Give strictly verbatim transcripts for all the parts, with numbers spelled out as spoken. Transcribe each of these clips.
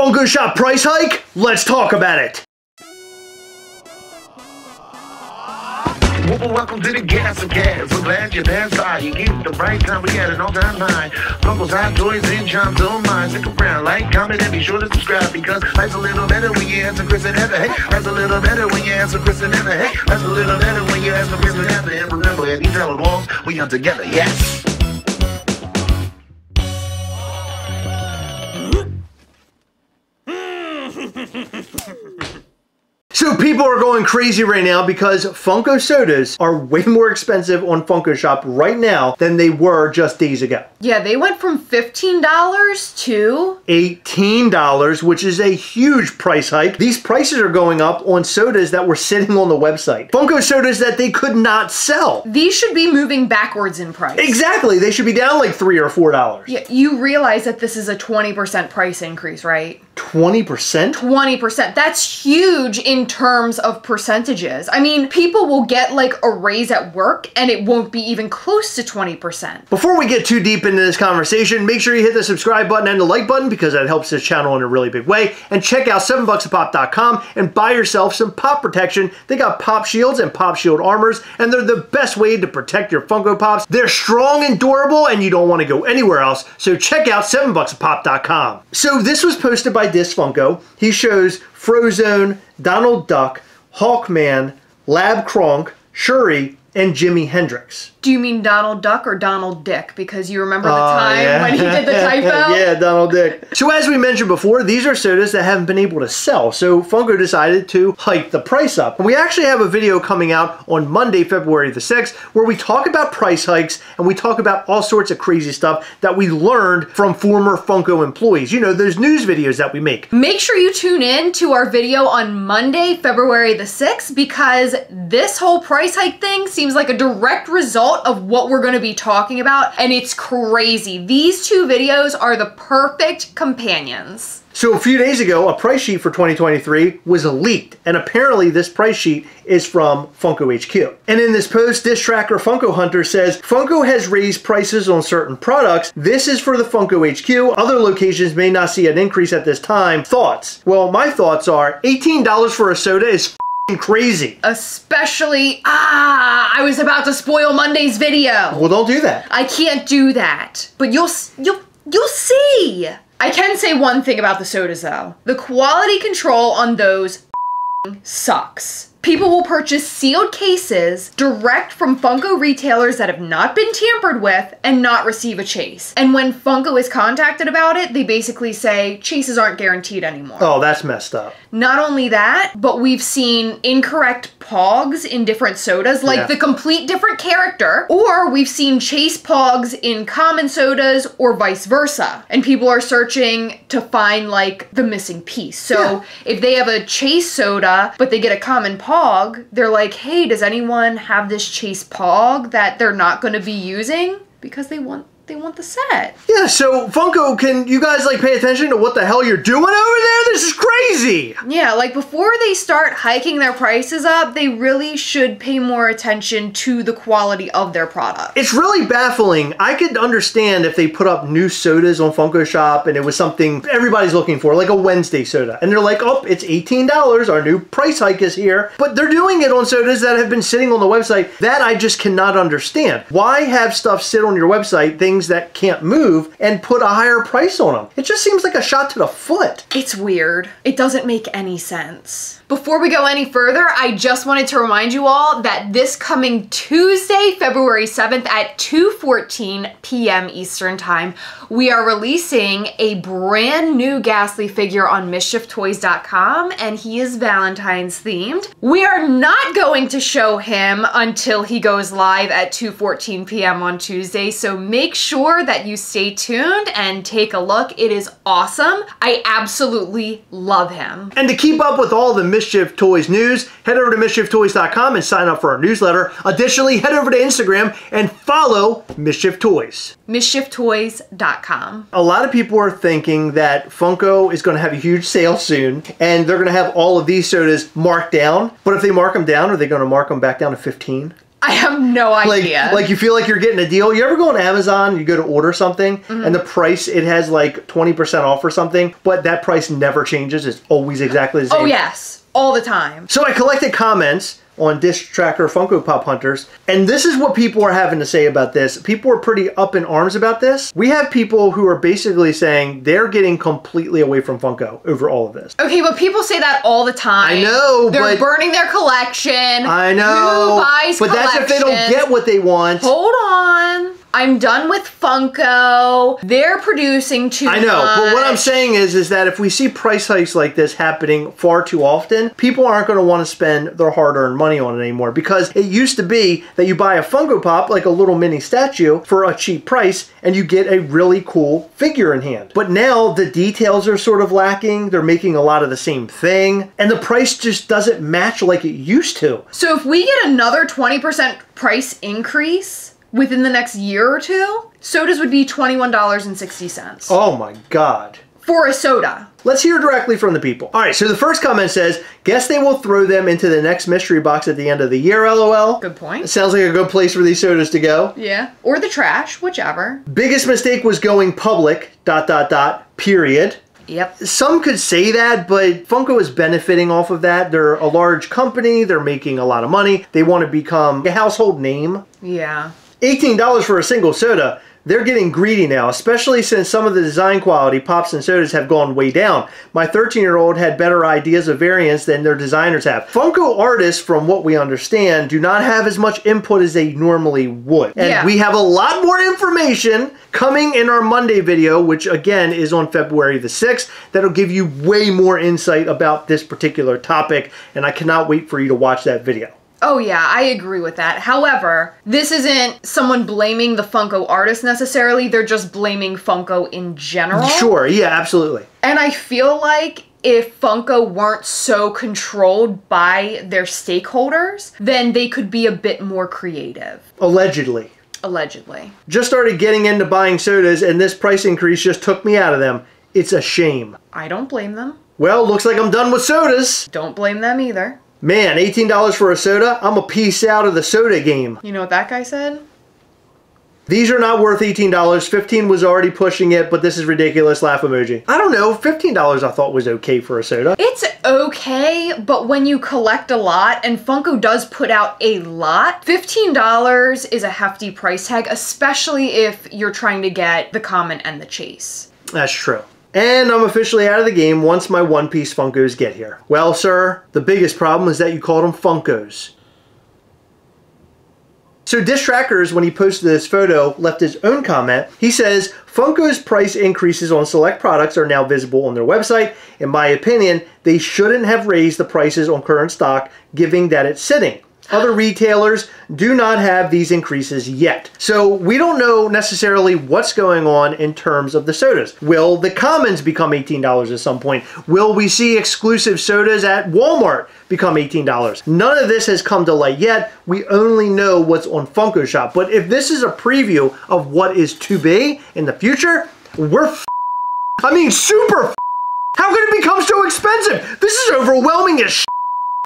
Funko Shop price hike? Let's talk about it. Welcome to the Gastlecast. So glad you passed by. You gave it the right time. We had an all-time high. Funko's hot toys and charms, don't mind. Stick around, like, comment, and be sure to subscribe, because life's a little better when you answer Chris and Heather. Hey, life's a little better when you answer Chris and Heather. Hey, life's a little better when you answer Chris and Heather. And remember, at these hella walls, we are together. Yes. So people are going crazy right now because Funko sodas are way more expensive on Funko Shop right now than they were just days ago. Yeah, they went from fifteen dollars to eighteen dollars, which is a huge price hike. These prices are going up on sodas that were sitting on the website. Funko sodas that they could not sell. These should be moving backwards in price. Exactly. They should be down like three or four dollars. Yeah, you realize that this is a twenty percent price increase, right? twenty percent? twenty percent. That's huge in terms of percentages. I mean, people will get like a raise at work and it won't be even close to twenty percent. Before we get too deep into this conversation, make sure you hit the subscribe button and the like button, because that helps this channel in a really big way. And check out seven bucks a pop dot com and buy yourself some pop protection. They got pop shields and pop shield armors, and they're the best way to protect your Funko Pops. They're strong and durable, and you don't want to go anywhere else. So check out seven bucks a pop dot com. So this was posted by DisFunko. He shows Frozone, Donald Duck, Hawkman, Lab Kronk, Shuri, and Jimi Hendrix. Do you mean Donald Duck or Donald Dick? Because you remember the uh, time yeah. when he did the typo? Yeah, Donald Dick. So as we mentioned before, these are sodas that haven't been able to sell. So Funko decided to hike the price up. And we actually have a video coming out on Monday, February the sixth, where we talk about price hikes and we talk about all sorts of crazy stuff that we learned from former Funko employees. You know, those news videos that we make. Make sure you tune in to our video on Monday, February the sixth, because this whole price hike thing seems like a direct result of what we're going to be talking about, and it's crazy. These two videos are the perfect companions. So a few days ago, a price sheet for twenty twenty-three was leaked, and apparently this price sheet is from Funko H Q. And in this post, Dish Tracker Funko Hunter says, Funko has raised prices on certain products. This is for the Funko H Q. Other locations may not see an increase at this time. Thoughts? Well, my thoughts are eighteen dollars for a soda is crazy. Especially, ah, I was about to spoil Monday's video. Well, don't do that. I can't do that. But you'll, you'll, you'll see. I can say one thing about the sodas though. The quality control on those sucks. People will purchase sealed cases direct from Funko retailers that have not been tampered with and not receive a chase. And when Funko is contacted about it, they basically say chases aren't guaranteed anymore. Oh, that's messed up. Not only that, but we've seen incorrect pogs in different sodas, like yeah. the complete different character, or we've seen chase pogs in common sodas or vice versa. And people are searching to find like the missing piece. So yeah. if they have a chase soda, but they get a common pog, Pog, they're like, hey, does anyone have this chase pog that they're not going to be using? Because they want they want the set. Yeah, so Funko, can you guys like pay attention to what the hell you're doing over there? This is crazy. Yeah, like before they start hiking their prices up, they really should pay more attention to the quality of their product. It's really baffling. I could understand if they put up new sodas on Funko Shop and it was something everybody's looking for, like a Wednesday soda. And they're like, oh, it's eighteen dollars. Our new price hike is here. But they're doing it on sodas that have been sitting on the website. That I just cannot understand. Why have stuff sit on your website, things that can't move, and put a higher price on them? It just seems like a shot to the foot. It's weird. It doesn't make any sense. Before we go any further, I just wanted to remind you all that this coming Tuesday, February seventh at two fourteen p m Eastern Time, we are releasing a brand new Ghastly figure on mischief toys dot com, and he is Valentine's themed. We are not going to show him until he goes live at two fourteen p m on Tuesday, so make sure sure that you stay tuned and take a look. It is awesome. I absolutely love him. And to keep up with all the Mischief Toys news, head over to mischief toys dot com and sign up for our newsletter. Additionally, head over to Instagram and follow Mischief Toys. mischief toys dot com. A lot of people are thinking that Funko is going to have a huge sale soon and they're going to have all of these sodas marked down. But if they mark them down, are they going to mark them back down to fifteen? I have no idea. Like, like you feel like you're getting a deal. You ever go on Amazon, you go to order something, mm-hmm. and the price, it has like twenty percent off or something, but that price never changes. It's always exactly the same. Oh yes, all the time. So I collected comments on Dish Tracker Funko Pop Hunters, and this is what people are having to say about this. People are pretty up in arms about this. We have people who are basically saying they're getting completely away from Funko over all of this. Okay, but people say that all the time. I know, they're but... They're burning their collection. I know. Who buys But that's if they don't get what they want. Hold on. I'm done with Funko. They're producing too much. I know, much. But what I'm saying is, is that if we see price hikes like this happening far too often, people aren't going to want to spend their hard-earned money on it anymore, because it used to be that you buy a Funko Pop, like a little mini statue, for a cheap price, and you get a really cool figure in hand. But now the details are sort of lacking. They're making a lot of the same thing, and the price just doesn't match like it used to. So if we get another twenty percent price increase within the next year or two, sodas would be twenty-one dollars and sixty cents. Oh my God. For a soda. Let's hear directly from the people. All right, so the first comment says, guess they will throw them into the next mystery box at the end of the year, L O L. Good point. It sounds like a good place for these sodas to go. Yeah, or the trash, whichever. Biggest mistake was going public, dot, dot, dot, period. Yep. Some could say that, but Funko is benefiting off of that. They're a large company. They're making a lot of money. They want to become a household name. Yeah. eighteen dollars for a single soda. They're getting greedy now, especially since some of the design quality pops and sodas have gone way down. My thirteen-year-old had better ideas of variants than their designers have. Funko artists, from what we understand, do not have as much input as they normally would. And yeah. we have a lot more information coming in our Monday video, which again is on February the sixth. That'll give you way more insight about this particular topic, and I cannot wait for you to watch that video. Oh yeah, I agree with that. However, this isn't someone blaming the Funko artist necessarily. They're just blaming Funko in general. Sure, yeah, absolutely. And I feel like if Funko weren't so controlled by their stakeholders, then they could be a bit more creative. Allegedly. Allegedly. Just started getting into buying sodas, and this price increase just took me out of them. It's a shame. I don't blame them. Well, looks like I'm done with sodas. Don't blame them either. Man, eighteen dollars for a soda? I'm a piece out of the soda game. You know what that guy said? These are not worth eighteen dollars. fifteen dollars was already pushing it, but this is ridiculous. Laugh emoji. I don't know. fifteen dollars I thought was okay for a soda. It's okay, but when you collect a lot, and Funko does put out a lot, fifteen dollars is a hefty price tag, especially if you're trying to get the common and the chase. That's true. And I'm officially out of the game once my One Piece Funkos get here. Well, sir, the biggest problem is that you called them Funkos. So Dish Trackers, when he posted this photo, left his own comment. He says, Funko's price increases on select products are now visible on their website. In my opinion, they shouldn't have raised the prices on current stock, given that it's sitting. Other retailers do not have these increases yet. So we don't know necessarily what's going on in terms of the sodas. Will the commons become eighteen dollars at some point? Will we see exclusive sodas at Walmart become eighteen dollars? None of this has come to light yet. We only know what's on Funko Shop. But if this is a preview of what is to be in the future, we're f I mean super f How could it become so expensive? This is overwhelming as sh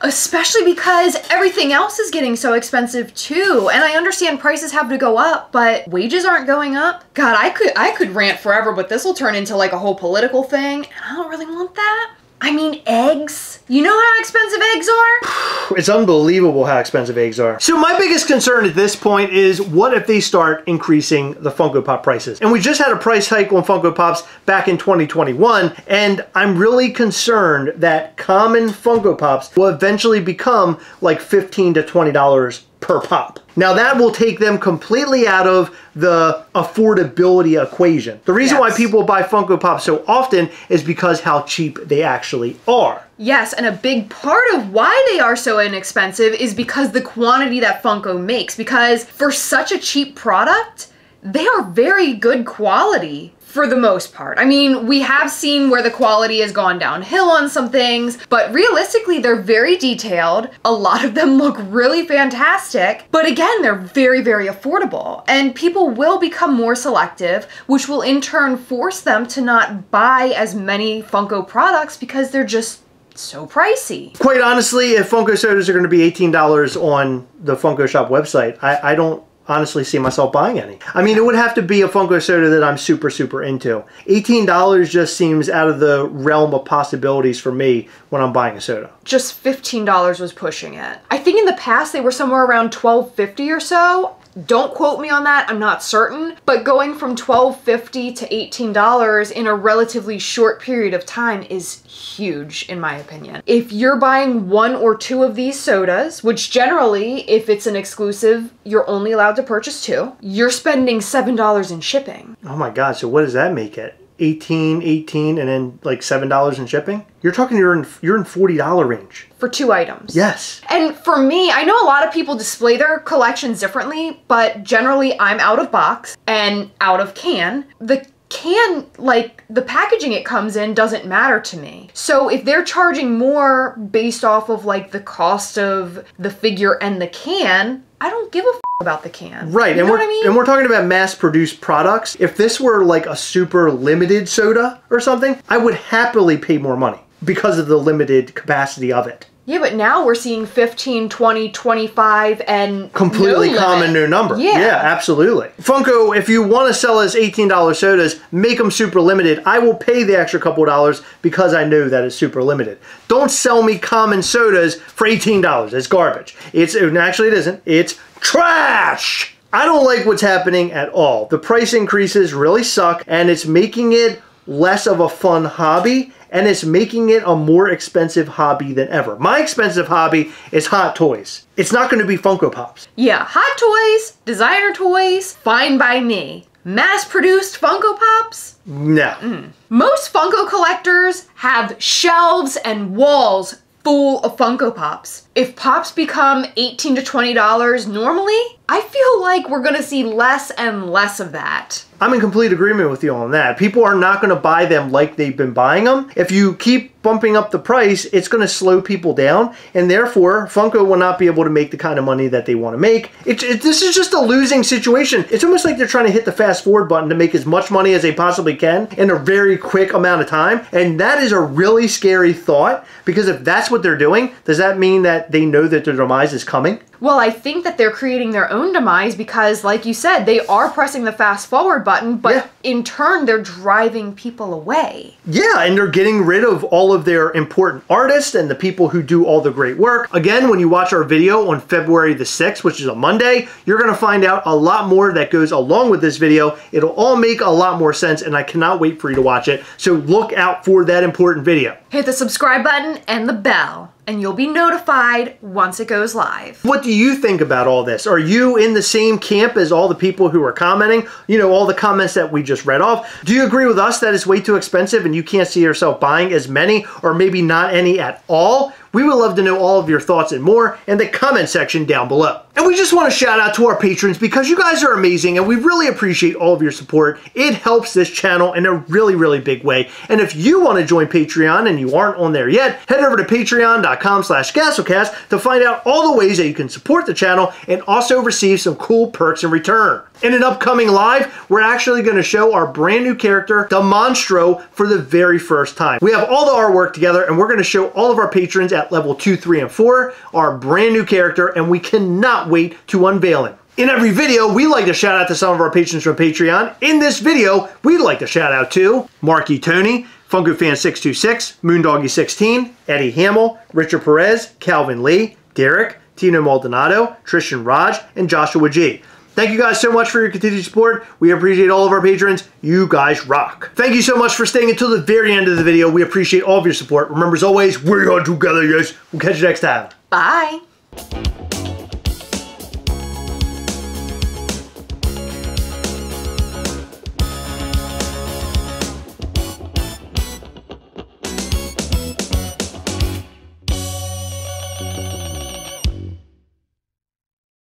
Especially because everything else is getting so expensive too. And I understand prices have to go up, but wages aren't going up. God, I could I could rant forever, but this will turn into like a whole political thing. And I don't really want that. I mean, eggs. You know how expensive eggs are? It's unbelievable how expensive eggs are. So my biggest concern at this point is, what if they start increasing the Funko Pop prices? And we just had a price hike on Funko Pops back in twenty twenty-one, and I'm really concerned that common Funko Pops will eventually become like fifteen to twenty dollars per pop. Now that will take them completely out of the affordability equation. The reason yes. why people buy Funko Pop so often is because how cheap they actually are. Yes, and a big part of why they are so inexpensive is because the quantity that Funko makes, because for such a cheap product, they are very good quality. For the most part. I mean, we have seen where the quality has gone downhill on some things, but realistically, they're very detailed. A lot of them look really fantastic, but again, they're very, very affordable. And people will become more selective, which will in turn force them to not buy as many Funko products because they're just so pricey. Quite honestly, if Funko Sodas are going to be eighteen dollars on the Funko Shop website, I, I don't honestly see myself buying any. I mean, it would have to be a Funko Soda that I'm super, super into. eighteen dollars just seems out of the realm of possibilities for me when I'm buying a soda. Just fifteen dollars was pushing it. I think in the past they were somewhere around twelve fifty or so. Don't quote me on that, I'm not certain, but going from twelve fifty to eighteen dollars in a relatively short period of time is huge, in my opinion. If you're buying one or two of these sodas, which generally, if it's an exclusive, you're only allowed to purchase two, you're spending seven dollars in shipping. Oh my God, so what does that make it? eighteen, eighteen, and then like seven dollars in shipping? You're talking you're in, you're in forty dollar range. For two items. Yes. And for me, I know a lot of people display their collections differently, but generally I'm out of box and out of can. The can, like the packaging it comes in doesn't matter to me. So if they're charging more based off of like the cost of the figure and the can, I don't give a f about the can. Right, you and know we're what I mean? and we're talking about mass-produced products. If this were like a super limited soda or something, I would happily pay more money because of the limited capacity of it. Yeah, but now we're seeing fifteen, twenty, twenty-five, and completely no common new number. Yeah. Yeah, absolutely. Funko, if you want to sell us eighteen dollar sodas, make them super limited. I will pay the extra couple of dollars because I know that it's super limited. Don't sell me common sodas for eighteen dollars. It's garbage. It's actually, it isn't. It's trash. I don't like what's happening at all. The price increases really suck, and it's making it less of a fun hobby, and it's making it a more expensive hobby than ever. My expensive hobby is hot toys. It's not going to be Funko Pops. Yeah, hot toys, designer toys, fine by me. Mass-produced Funko Pops? No. Mm. Most Funko collectors have shelves and walls full of Funko Pops. If Pops become eighteen to twenty dollars normally, I feel like we're gonna see less and less of that. I'm in complete agreement with you on that. People are not gonna buy them like they've been buying them. If you keep bumping up the price, it's gonna slow people down, and therefore, Funko will not be able to make the kind of money that they wanna make. It, it, this is just a losing situation. It's almost like they're trying to hit the fast forward button to make as much money as they possibly can in a very quick amount of time, and that is a really scary thought, because if that's what they're doing, does that mean that they know that their demise is coming? Well, I think that they're creating their own demise because, like you said, they are pressing the fast forward button, but yeah. in turn, they're driving people away. Yeah, and they're getting rid of all of their important artists and the people who do all the great work. Again, when you watch our video on February the sixth, which is a Monday, you're going to find out a lot more that goes along with this video. It'll all make a lot more sense, and I cannot wait for you to watch it. So look out for that important video. Hit the subscribe button and the bell, and you'll be notified once it goes live. What do you think about all this? Are you in the same camp as all the people who are commenting? You know, all the comments that we just read off. Do you agree with us that it's way too expensive and you can't see yourself buying as many, or maybe not any at all? We would love to know all of your thoughts and more in the comment section down below. And we just want to shout out to our patrons because you guys are amazing and we really appreciate all of your support. It helps this channel in a really, really big way. And if you want to join Patreon and you aren't on there yet, head over to patreon dot com slash Gastlecast to find out all the ways that you can support the channel and also receive some cool perks in return. In an upcoming live, we're actually going to show our brand new character, the Monstro, for the very first time. We have all the artwork together and we're going to show all of our patrons at level two, three, and four our brand new character, and we cannot wait to unveil him. In every video, we like to shout out to some of our patrons from Patreon. In this video, we'd like to shout out to Marky Tony, FunkoFan six two six, Moondoggy sixteen, Eddie Hamill, Richard Perez, Calvin Lee, Derek, Tino Maldonado, Trishan Raj, and Joshua G. Thank you guys so much for your continued support. We appreciate all of our patrons. You guys rock. Thank you so much for staying until the very end of the video. We appreciate all of your support. Remember, as always, we're all together, yes. We'll catch you next time. Bye.